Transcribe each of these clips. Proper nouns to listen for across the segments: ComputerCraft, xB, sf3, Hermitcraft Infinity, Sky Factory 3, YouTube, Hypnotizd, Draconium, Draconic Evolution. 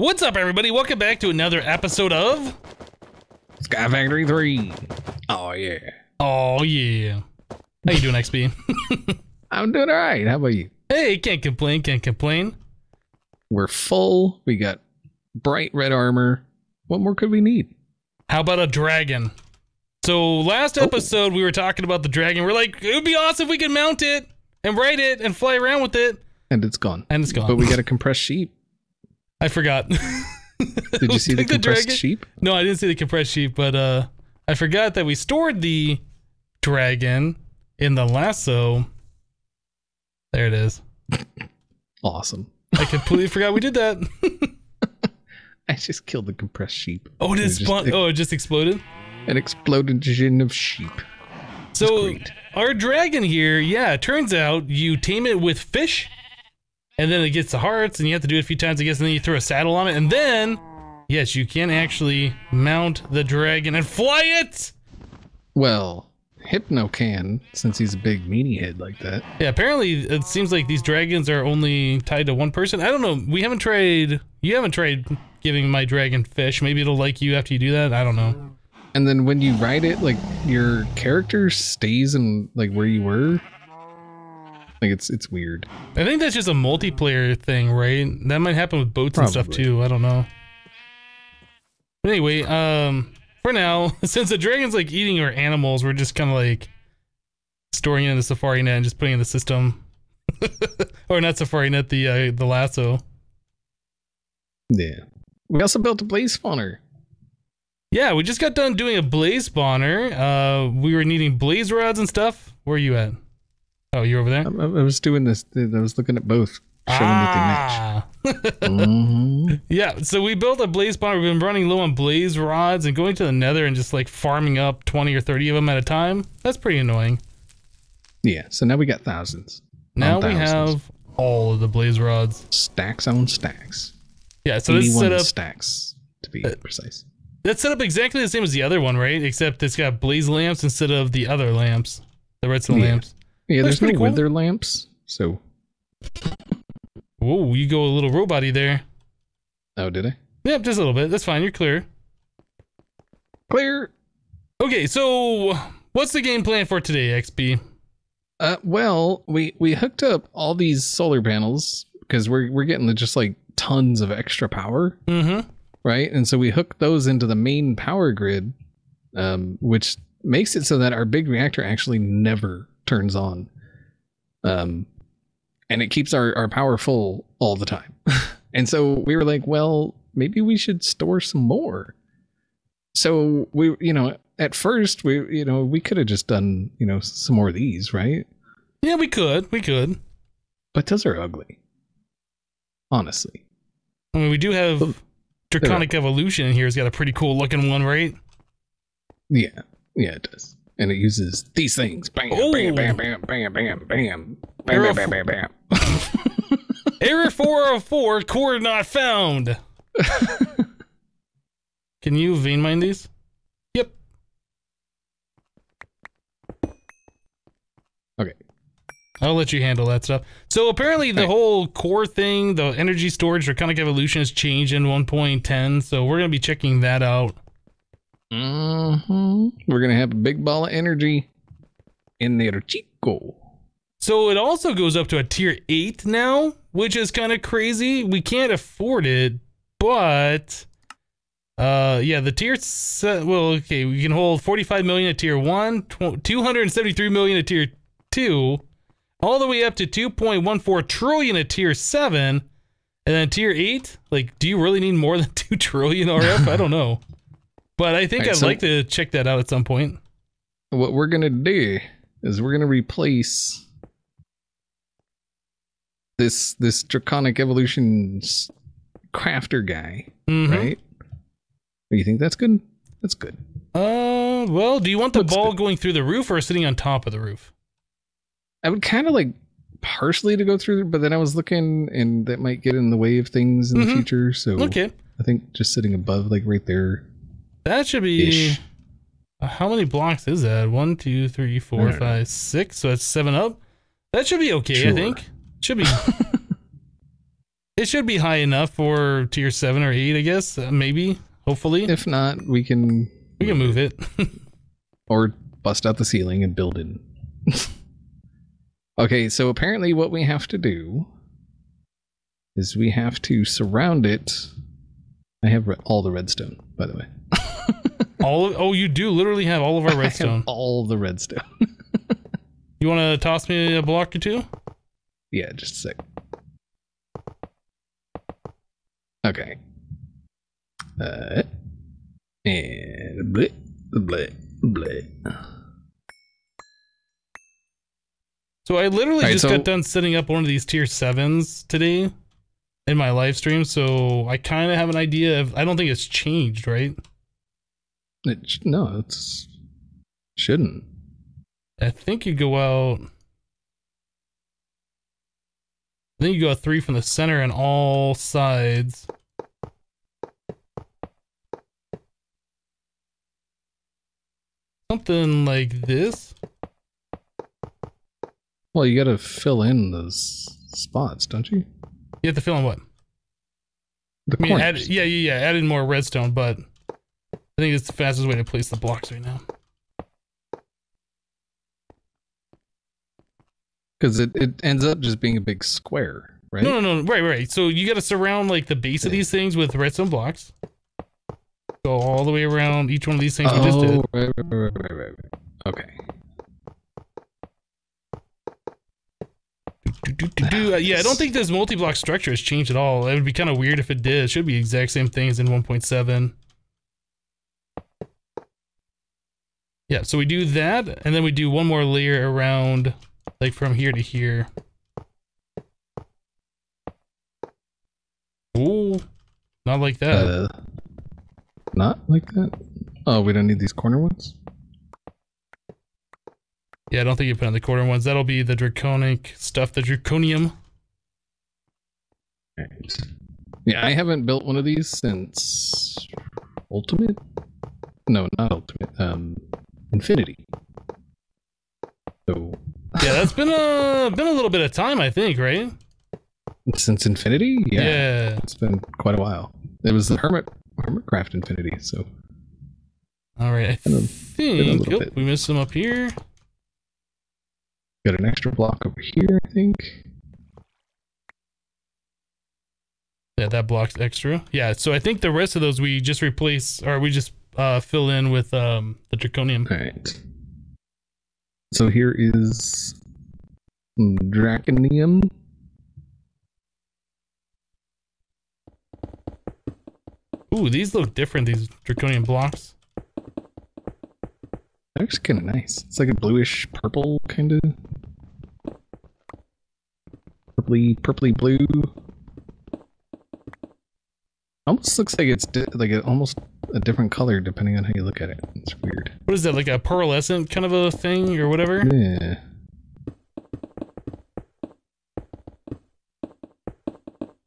What's up, everybody? Welcome back to another episode of Sky Factory 3. Oh yeah. Oh yeah. How you doing, xB? I'm doing all right. How about you? Hey, can't complain. Can't complain. We're full. We got bright red armor. What more could we need? How about a dragon? So last episode we were talking about the dragon. We're like, it would be awesome if we could mount it and ride it and fly around with it. And it's gone. And it's gone. But we got a compressed sheep. I forgot. Did you see the compressed sheep? No, I didn't see the compressed sheep, but I forgot that we stored the dragon in the lasso. There it is. Awesome. I completely forgot we did that. I just killed the compressed sheep. Oh, it spawned. Oh, it just exploded? An explosion of sheep. So our dragon here, yeah, it turns out you tame it with fish, and then it gets the hearts, and you have to do it a few times, I guess, and then you throw a saddle on it, and then, yes, you can actually mount the dragon and fly it! Well, Hypno can, since he's a big meanie head like that. Yeah, apparently it seems like these dragons are only tied to one person. I don't know, we haven't tried, you haven't tried giving my dragon fish. Maybe it'll like you after you do that, I don't know. And then when you ride it, like, your character stays in, like, where you were. Like, it's weird. I think that's just a multiplayer thing, right? That might happen with boats and stuff, too. I don't know. But anyway, for now, since the dragon's, like, eating our animals, we're just kind of, like, storing it in the safari net and just putting it in the system. Or not safari net, the lasso. Yeah. We also built a blaze spawner. Yeah, we just got done doing a blaze spawner. We were needing blaze rods and stuff. Where are you at? Oh, you're over there? I was doing this. I was looking at both. Showing that they match. Mm-hmm. Yeah, so we built a blaze spawner. We've been running low on blaze rods and going to the nether and just like farming up 20 or 30 of them at a time. That's pretty annoying. Yeah, so now we got thousands. Now we have all of the blaze rods. Stacks on stacks. Yeah, so this set up stacks, to be precise. That's set up exactly the same as the other one, right? Except it's got blaze lamps instead of the other lamps. The redstone lamps. Yeah, there's no wither lamps, so... Whoa, you go a little robot-y there. Oh, did I? Yep, just a little bit. That's fine, you're clear. Clear! Okay, so... what's the game plan for today, xB? Well, we hooked up all these solar panels, because we're getting just, like, tons of extra power. Mm-hmm. Right, and so we hook those into the main power grid, which makes it so that our big reactor actually never turns on, and it keeps our power full all the time. And so we were like, well, maybe we should store some more. So we, you know, at first we, you know, we could have just done, you know, some more of these, right? Yeah, we could, but those are ugly, honestly. I mean, we do have. Draconic Evolution in here has got a pretty cool looking one, right? Yeah. Yeah, it does. And it uses these things. Bam, bam, bam, bam, bam, bam, bam. Bam, bam, bam, bam, bam. Error 404, core not found. Can you vein mine these? Yep. Okay. I'll let you handle that stuff. So apparently the whole core thing, the energy storage for Draconic Evolution has changed in 1.10, so we're going to be checking that out. Mm-hmm. We're going to have a big ball of energy in there, chico. So it also goes up to a tier 8 now, which is kind of crazy. We can't afford it, but... yeah, the tier... well, okay, we can hold 45 million at tier 1, 273 million at tier 2... all the way up to 2.14 trillion at tier 7, and then tier 8. Like, do you really need more than 2 trillion RF? I don't know. But I think I'd like to check that out at some point. What we're going to do is we're going to replace this Draconic Evolution crafter guy, mm-hmm. right? Do you think that's good? That's good. Well, do you want the ball going through the roof or sitting on top of the roof? I would kind of like partially to go through, but then I was looking and that might get in the way of things in mm-hmm. the future. So okay. I think just sitting above, like right there. That should be, how many blocks is that? 1, 2, 3, 4, 5, 6. So that's 7 up. That should be okay. Sure. I think should be, It should be high enough for tier 7 or 8, I guess. Maybe. Hopefully. If not, we can... we can move it. Or bust out the ceiling and build it. Okay, so apparently what we have to do is we have to surround it. I have all the redstone, by the way. Oh, you do literally have all of our redstone. I have all the redstone. You want to toss me a block or two? Yeah, just a sec. Okay. And bleh, bleh, bleh. So I literally got done setting up one of these tier 7s today in my live stream, so I kind of have an idea of... I don't think it's changed, right? No, it shouldn't. I think you go out... I think you go out 3 from the center and all sides. Something like this. Well, you gotta fill in those spots, don't you? You have to fill in what? The corners. I mean, yeah. Add in more redstone, but I think it's the fastest way to place the blocks right now. Because it ends up just being a big square, right? No. Right. So you gotta surround like the base of these things with redstone blocks. Go all the way around each one of these things we just did. Right. Okay. Yeah, I don't think this multi-block structure has changed at all. It would be kind of weird if it did. It should be the exact same thing as in 1.7. Yeah, so we do that, and then we do one more layer around, like from here to here. Ooh, not like that. Not like that? Oh, we don't need these corner ones? Yeah, I don't think you put on the corner ones. That'll be the draconic stuff, the draconium. Right. Yeah, I haven't built one of these since Ultimate? No, not Ultimate. Infinity. So yeah, that's been a little bit of time, I think, right? Since Infinity? Yeah. It's been quite a while. It was the Hermitcraft Infinity, so. Alright, I think we missed them up here. Got an extra block over here, I think. Yeah, that block's extra. Yeah, so I think the rest of those we just replace, or we just fill in with the draconium. All right. So here is draconium. Ooh, these look different, these draconium blocks. That looks kind of nice. It's like a bluish purple kind of purpley blue. Almost looks like it's almost a different color depending on how you look at it. It's weird. What is that? Like a pearlescent kind of a thing or whatever? Yeah.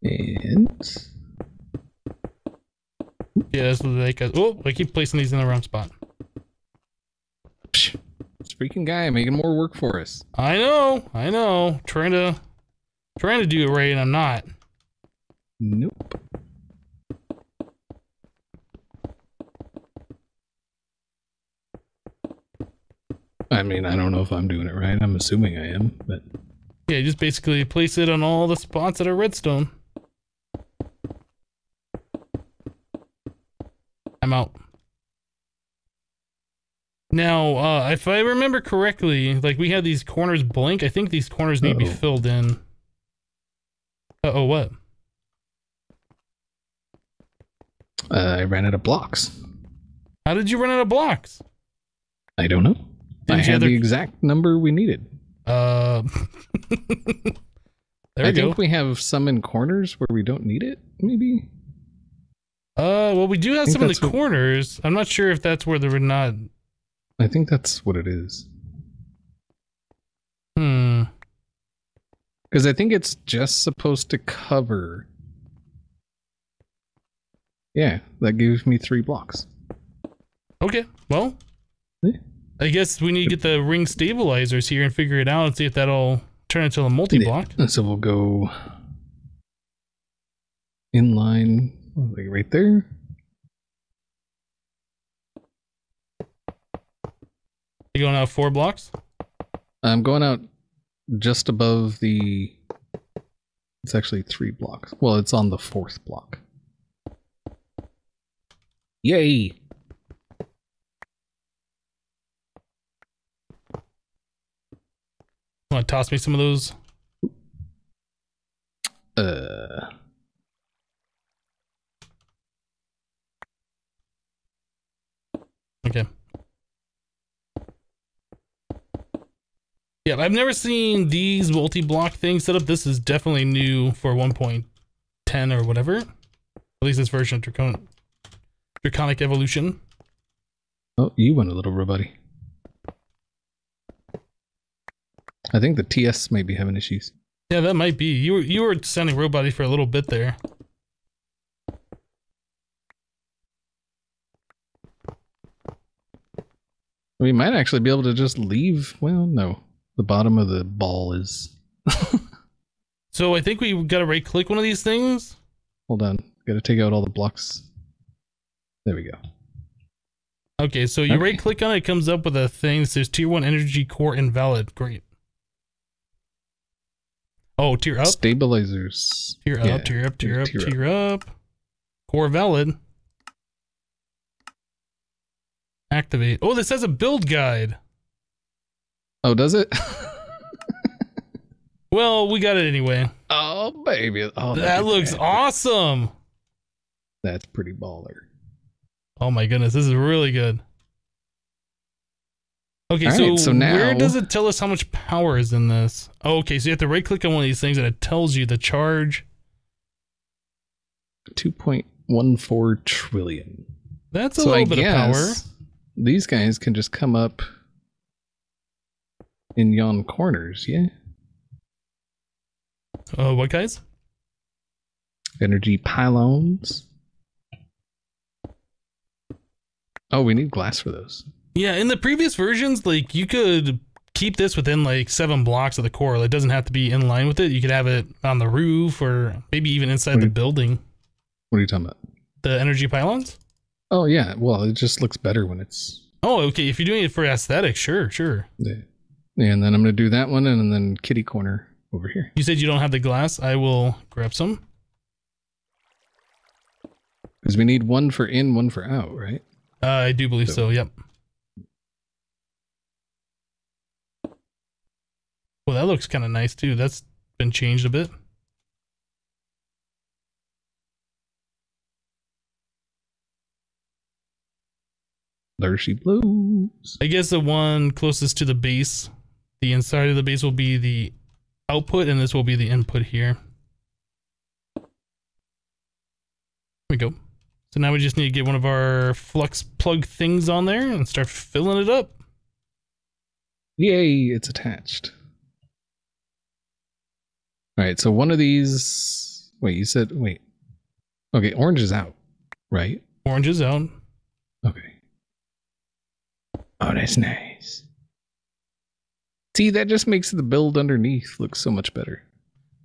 And yeah, that's like a... oh, I keep placing these in the wrong spot. Freaking guy making more work for us. I know. Trying to do it right, and I'm not. Nope. I mean, I don't know if I'm doing it right. I'm assuming I am, but yeah, just basically place it on all the spots that are redstone. I'm out. Now, if I remember correctly, like we had these corners blank. I think these corners need to be filled in. Uh-oh, what? I ran out of blocks. How did you run out of blocks? I don't know. I had the exact number we needed. There we go. I think we have some in corners where we don't need it, maybe? Well, we do have some in the corners. I'm not sure if that's where they were not... I think that's what it is. Because I think it's just supposed to cover. Yeah, that gives me 3 blocks. Okay, well, yeah. I guess we need to get the ring stabilizers here and figure it out and see if that'll turn into a multi-block. Yeah. So we'll go inline, like right there. You going out 4 blocks? I'm going out just above the... It's actually 3 blocks. Well, it's on the 4th block. Yay! Want to toss me some of those? Okay. Yeah, I've never seen these multi-block things set up. This is definitely new for 1.10 or whatever. At least this version of Draconic Evolution. Oh, you went a little rubby. I think the TS might be having issues. Yeah, that might be. You were sounding robotic for a little bit there. We might actually be able to just leave. Well, no. The bottom of the ball is... So I think we gotta right click one of these things. Hold on. Gotta take out all the blocks. There we go. Okay, so you right click on it, it comes up with a thing that says tier 1 energy core invalid. Great. Oh, tier up? Stabilizers. Tier up, yeah. tier up. Core valid. Activate. Oh, this has a build guide. Oh, does it? Well, we got it anyway. Oh, baby. Oh, that looks awesome. That's pretty baller. Oh my goodness, this is really good. Okay, right, so now... where does it tell us how much power is in this? Oh, okay, so you have to right click on one of these things and it tells you the charge. 2.14 trillion. That's a little bit of power. These guys can just come up in yon corners, yeah? What guys? Energy pylons. Oh, we need glass for those. Yeah, in the previous versions, like, you could keep this within, like, 7 blocks of the core. It doesn't have to be in line with it. You could have it on the roof or maybe even inside the building. What are you talking about? The energy pylons? Oh, yeah. Well, it just looks better when it's... Oh, okay. If you're doing it for aesthetics, sure, sure. Yeah. And then I'm going to do that one and then kitty corner over here. You said you don't have the glass. I will grab some. Because we need one for in, one for out, right? I do believe so, yep. Well, that looks kind of nice, too. That's been changed a bit. There she blows. I guess the one closest to the base, the inside of the base, will be the output, and this will be the input here. There we go. So now we just need to get one of our flux plug things on there and start filling it up. Yay, it's attached. All right, so one of these... Wait, you said... Wait. Okay, orange is out, right? Orange is out. Okay. Oh, that's nice. See, that just makes the build underneath look so much better.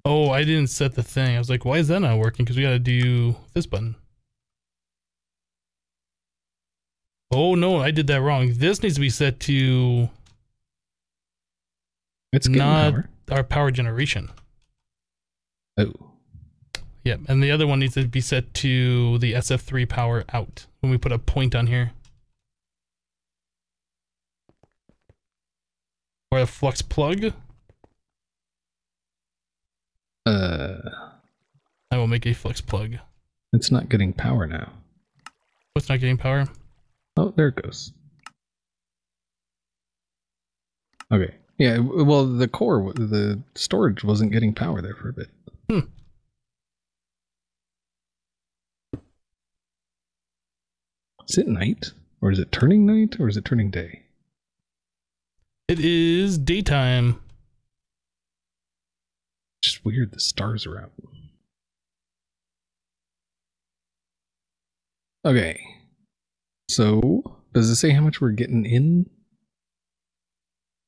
Oh, I didn't set the thing. I was like, why is that not working? Because we got to do this button. Oh, no, I did that wrong. This needs to be set to... It's not power. Our power generation. Oh. Yeah, and the other one needs to be set to the SF3 power out when we put a point on here. Or a flux plug. I will make a flux plug. It's not getting power now. What's not getting power? Oh, there it goes. Okay. Yeah, well, the core, the storage wasn't getting power there for a bit. Hmm. Is it night? Or is it turning night? Or is it turning day? It is daytime. Just weird, the stars are out. Okay. So, does it say how much we're getting in?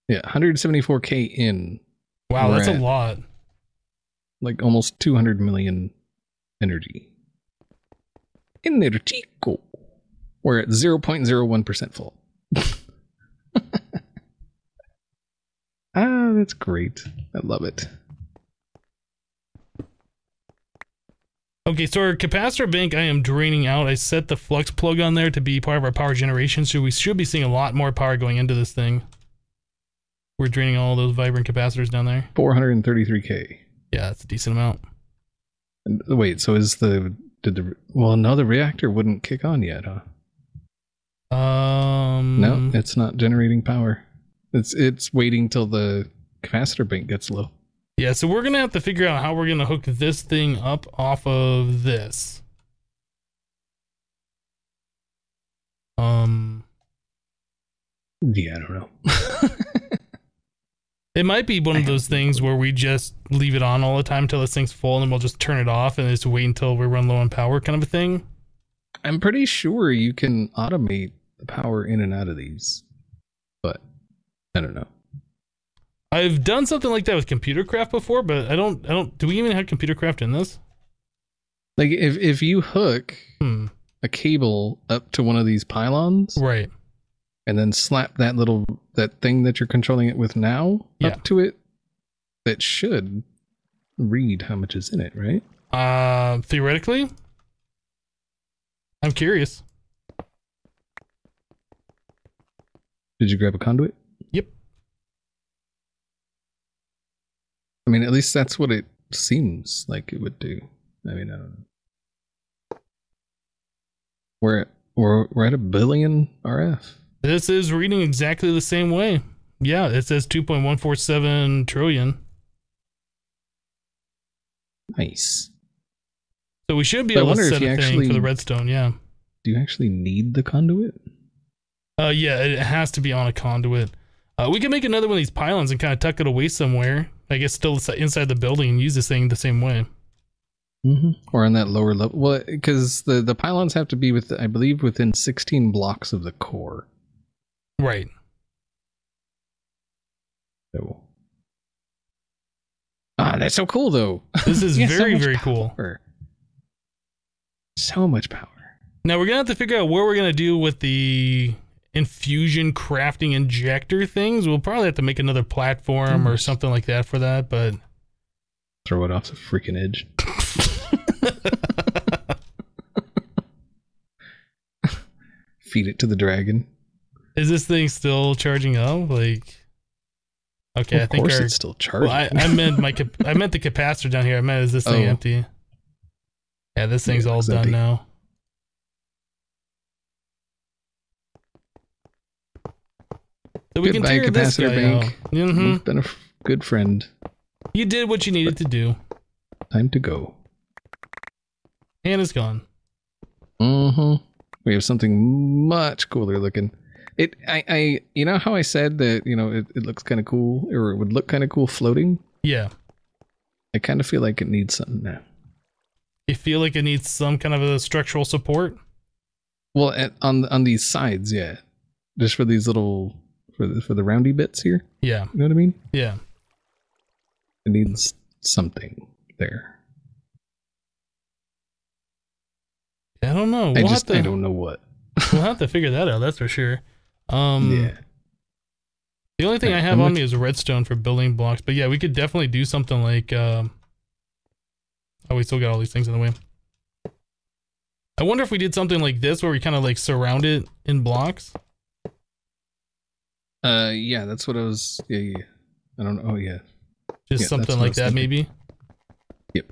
Yeah, 174k in. Wow, that's a lot. Like almost 200 million energy. Energico. We're at 0.01% full. Ah, that's great. I love it. Okay, so our capacitor bank I am draining out. I set the flux plug on there to be part of our power generation, so we should be seeing a lot more power going into this thing. We're draining all those vibrant capacitors down there. 433K. Yeah, that's a decent amount. And, wait, so is the... Did the... Well, no, the reactor wouldn't kick on yet, huh? No, it's not generating power. It's waiting till the capacitor bank gets low. Yeah, so we're going to have to figure out how we're going to hook this thing up off of this. Yeah, I don't know. It might be one of those things where we just leave it on all the time until this thing's full, and then we'll just turn it off and just wait until we run low on power kind of a thing. I'm pretty sure you can automate the power in and out of these, but I don't know. I've done something like that with ComputerCraft before, but I don't, do we even have ComputerCraft in this? Like if you hook a cable up to one of these pylons, right, and then slap that little, that thing that you're controlling it with now up to it, that should read how much is in it, right? Theoretically, I'm curious. Did you grab a conduit? Yep. I mean, at least that's what it seems like it would do. I mean, I don't know. We're at a billion RF. This is reading exactly the same way. Yeah, it says 2.147 trillion. Nice. So we should be able to set a thing for the redstone, yeah. Do you actually need the conduit? Yeah, it has to be on a conduit. We can make another one of these pylons and kind of tuck it away somewhere. I guess still inside the building and use this thing the same way. Mm-hmm. Or on that lower level. Well, because the pylons have to be, with, I believe, within 16 blocks of the core. Right. So. Ah, that's so cool, though. This is very, very cool. So much power. Now, we're going to have to figure out what we're going to do with the infusion crafting injector things. We'll probably have to make another platform or something like that for that, but... Throw it off the freaking edge. Feed it to the dragon. Is this thing still charging up? Like, okay, well, I think it's still charging. Well, I meant I meant the capacitor down here. I meant, is this thing empty? Yeah, this thing's all done now. So we can tear capacitor bank. You've been a good friend. You did what you needed to do. Time to go. And it's gone. We have something much cooler looking. I you know how I said that, you know, it looks kind of cool, or it would look kind of cool floating? Yeah. I kind of feel like it needs something now. You feel like it needs some kind of a structural support? Well, on these sides, yeah. Just for these little, for the roundy bits here. Yeah. You know what I mean? Yeah. It needs something there. I don't know. I don't know what. We'll have to figure that out, that's for sure. Yeah. The only thing I have on me is redstone for building blocks, but yeah, we could definitely do something like... oh, we still got all these things in the way. I wonder if we did something like this, where we kind of like surround it in blocks. Yeah, that's what I was... Yeah. I don't know. Oh, yeah. Just something like that, maybe? Yep.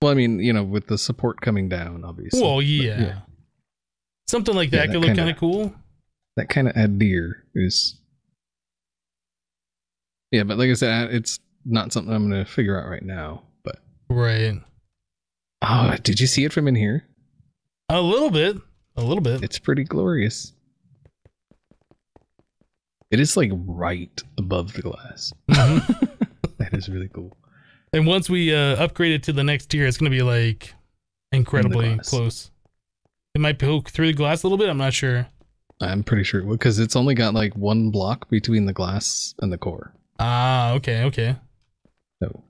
Well, I mean, you know, with the support coming down, obviously. Well, yeah. But, yeah. Something like that could look kind of cool. That kind of idea is... Yeah, but like I said, it's not something I'm going to figure out right now. But right. Oh, did you see it from in here? A little bit. A little bit. It's pretty glorious. It is like right above the glass. That is really cool. And once we upgrade it to the next tier, it's going to be like incredibly close. It might poke through the glass a little bit. I'm not sure. I'm pretty sure it would, because it's only got like one block between the glass and the core. Ah, okay. So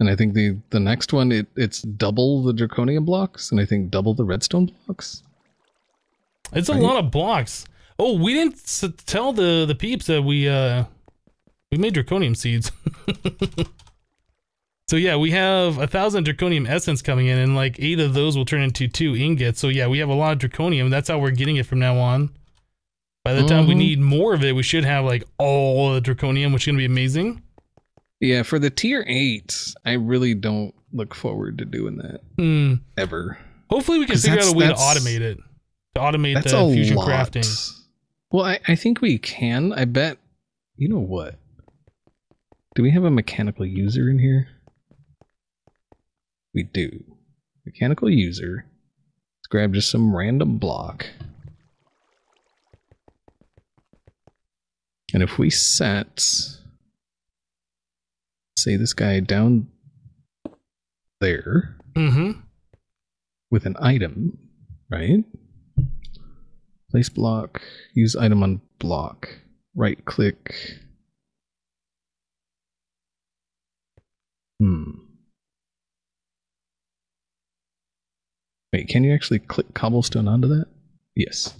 And I think the next one, it's double the draconium blocks, and I think double the redstone blocks. It's right? A lot of blocks. Oh, we didn't tell the peeps that we made draconium seeds. So yeah, we have 1,000 draconium essence coming in, and like 8 of those will turn into 2 ingots. So yeah, we have a lot of draconium. That's how we're getting it from now on. By the time we need more of it, we should have like all the draconium, which is gonna be amazing. Yeah, for the tier 8, I really don't look forward to doing that ever. Hopefully we can figure out a way to automate it. To automate the fusion crafting. Well, I think we can. I bet. You know what? Do we have a mechanical user in here? We do. Mechanical user. Let's grab just some random block. And if we set... say this guy down there with an item, right? Place block, use item on block, right click. Wait, can you actually click cobblestone onto that? Yes.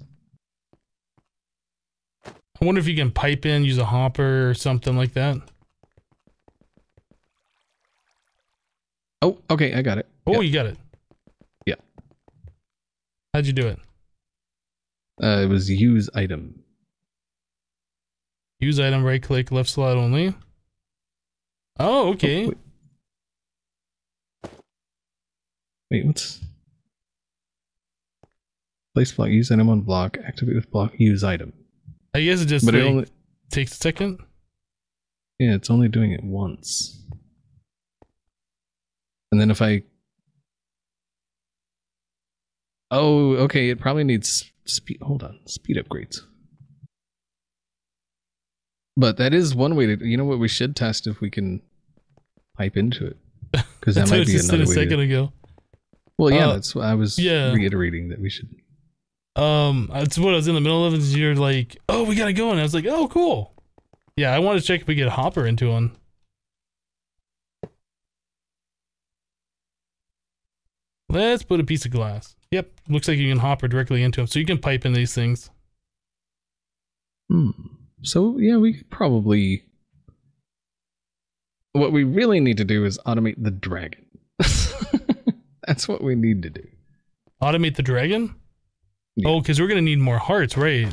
I wonder if you can pipe in, use a hopper or something like that. Oh, okay, I got it. Oh, yeah. You got it. Yeah. How'd you do it? It was use item. Use item, right click, left slot only. Oh, okay. Oh, wait, what's... place block, use item on block, activate with block, use item. I guess it just like, it only... takes a second? Yeah, it's only doing it once. And then if I... oh, okay, it probably needs speed. Hold on, speed upgrades. But that is one way to... you know what we should test if we can pipe into it. Because that might be another way to... a second ago. Well, yeah, that's what I was reiterating that we should... that's what I was in the middle of, is you're like, oh, we gotta go, and I was like, oh, cool. Yeah, I want to check if we get a hopper into one. Let's put a piece of glass. Yep, looks like you can hopper directly into them, so you can pipe in these things. So yeah, we could probably... what we really need to do is automate the dragon. That's what we need to do. Automate the dragon? Yeah. Oh, because we're gonna need more hearts, right?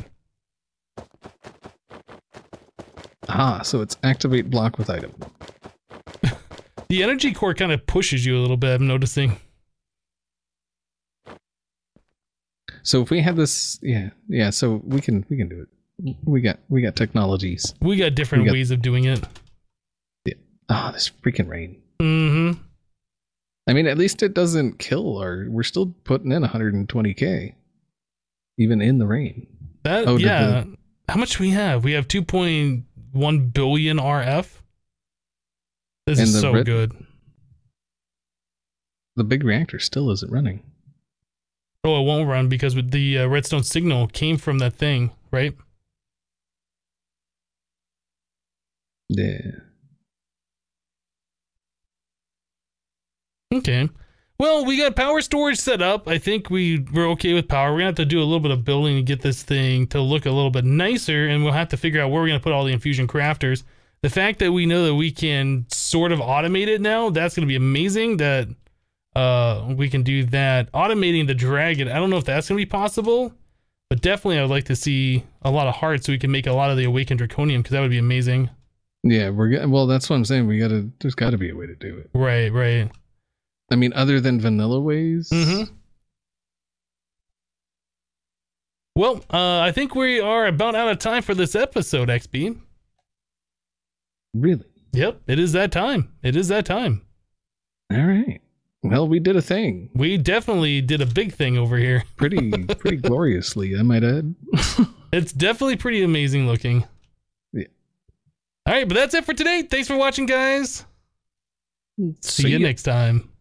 Ah, so it's activate block with item. The energy core kind of pushes you a little bit, I'm noticing. So if we have this, yeah, so we can do it. We got technologies. We got different ways of doing it. Yeah. Ah, this freaking rain. Mm-hmm. I mean, at least it doesn't kill, or we're still putting in 120K, even in the rain. That, oh, yeah. How much do we have? We have 2.1 billion RF. This is so good. The big reactor still isn't running. Oh, it won't run because the redstone signal came from that thing, right? Yeah. Okay. Well, we got power storage set up. I think we're okay with power. We're going to have to do a little bit of building to get this thing to look a little bit nicer, and we'll have to figure out where we're going to put all the infusion crafters. The fact that we know that we can sort of automate it now, that's going to be amazing that... we can do that. Automating the dragon, I don't know if that's going to be possible, but definitely I would like to see a lot of hearts so we can make a lot of the awakened draconium, because that would be amazing. Yeah, well, that's what I'm saying. There's got to be a way to do it. Right, right. I mean, other than vanilla ways. Well, I think we are about out of time for this episode, XB. Really? Yep, it is that time. It is that time. All right. Well, we did a thing. We definitely did a big thing over here. Pretty gloriously, I might add. It's definitely pretty amazing looking. Yeah. All right, but that's it for today. Thanks for watching, guys. See you next time.